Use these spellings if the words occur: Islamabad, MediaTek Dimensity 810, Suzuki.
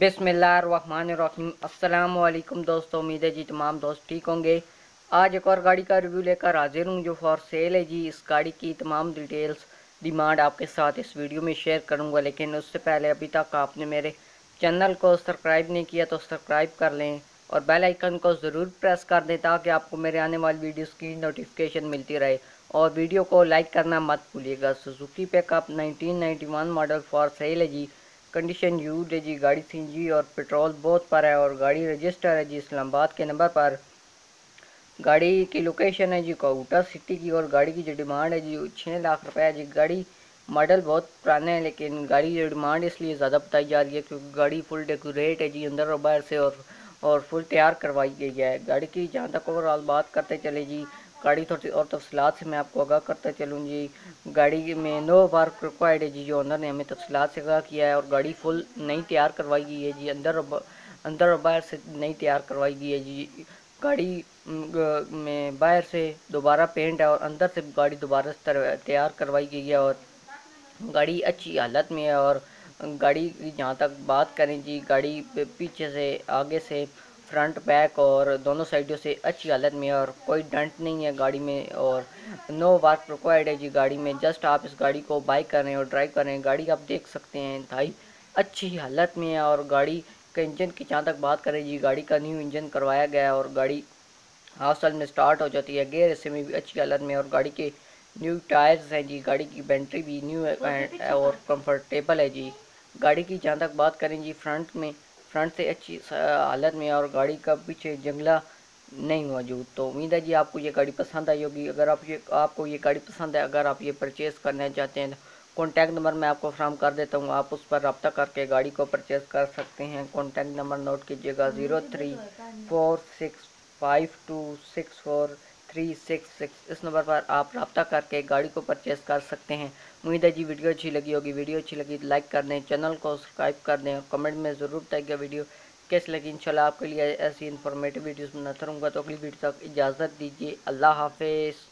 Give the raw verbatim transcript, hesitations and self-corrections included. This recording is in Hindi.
बिस्मिल्लाहिर्रहमानिर्रहीम। अस्सलाम वालेकुम दोस्तों, उम्मीद है जी तमाम दोस्त ठीक होंगे। आज एक और गाड़ी का रिव्यू लेकर हाजिर हूँ जो फॉर सेल है जी। इस गाड़ी की तमाम डिटेल्स डिमांड आपके साथ इस वीडियो में शेयर करूँगा, लेकिन उससे पहले अभी तक आपने मेरे चैनल को सब्सक्राइब नहीं किया तो सब्सक्राइब कर लें और बेल आइकन को ज़रूर प्रेस कर दें ताकि आपको मेरे आने वाली वीडियोस की नोटिफिकेशन मिलती रहे। और वीडियो को लाइक करना मत भूलिएगा। Suzuki pickup nineteen ninety one model for sale है जी। कंडीशन यूज है जी। गाड़ी सी जी और पेट्रोल बोथ पर है और गाड़ी रजिस्टर है जी इस्लामाबाद के नंबर पर। गाड़ी की लोकेशन है जी कोटा सिटी की और गाड़ी की जो डिमांड है जी छः लाख रुपये है जी। गाड़ी मॉडल बहुत पुराना है, लेकिन गाड़ी की डिमांड इसलिए ज़्यादा बताई जा रही है क्योंकि गाड़ी फुल डेकोरेट है जी अंदर और बाहर से और और फुल तैयार करवाई गई है। गाड़ी की जहाँ तक ओवरऑल बात करते चले जी, गाड़ी थोड़ी और तफसीलात से मैं आपको आगाह करता चलूँ जी। गाड़ी में नो वर्क रिक्वायर्ड है जी, जो ओनर ने हमें तफसीलात से आगाह किया है। और गाड़ी फुल नई तैयार करवाई गई है जी, अंदर और अंदर और बाहर से नई तैयार करवाई गई है जी। गाड़ी में बाहर से दोबारा पेंट है और अंदर से गाड़ी दोबारा तैयार करवाई गई है और गाड़ी अच्छी हालत में है। और गाड़ी की जहाँ तक बात करें जी, गाड़ी पीछे से, आगे से, फ्रंट बैक और दोनों साइडों से अच्छी हालत में है और कोई डंट नहीं है गाड़ी में और नो वर्क रिक्वायर्ड है जी। गाड़ी में जस्ट आप इस गाड़ी को बाइक करें और ड्राइव करें, गाड़ी आप देख सकते हैं भाई अच्छी हालत में है। और गाड़ी का इंजन की जहाँ तक बात करें जी, गाड़ी का न्यू इंजन करवाया गया है और गाड़ी हाफ साल में स्टार्ट हो जाती है। गेयर ऐसे में भी अच्छी हालत में और गाड़ी के न्यू टायर्स हैं जी। गाड़ी की बैटरी भी न्यू है और कंफर्टेबल है जी। गाड़ी की जहाँ तक बात करें जी, फ्रंट में फ्रंट से अच्छी हालत में और गाड़ी का पीछे जंगला नहीं मौजूद। तो उम्मीद है जी आपको ये गाड़ी पसंद आई होगी। अगर आप ये आपको ये गाड़ी पसंद है, अगर आप ये परचेज़ करना चाहते हैं, कॉन्टैक्ट नंबर मैं आपको फ्राहम कर देता हूँ, आप उस पर रब्ता करके गाड़ी को परचेज़ कर सकते हैं। कॉन्टैक्ट नंबर नोट कीजिएगा zero three four six five two six four three six six. इस नंबर पर आप रब्ता करके गाड़ी को परचेज़ कर सकते हैं। उम्मीद है जी वीडियो अच्छी लगी होगी। वीडियो अच्छी लगी तो लाइक कर दें, चैनल को सब्सक्राइब कर दें और कमेंट में ज़रूर बताइएगा वीडियो कैसी लगी। इंशाल्लाह आपके लिए ऐसी इन्फॉर्मेटिव वीडियोस बनाता रहूँगा। तो अगली वीडियो तक इजाज़त दीजिए। अल्लाह हाफिज़।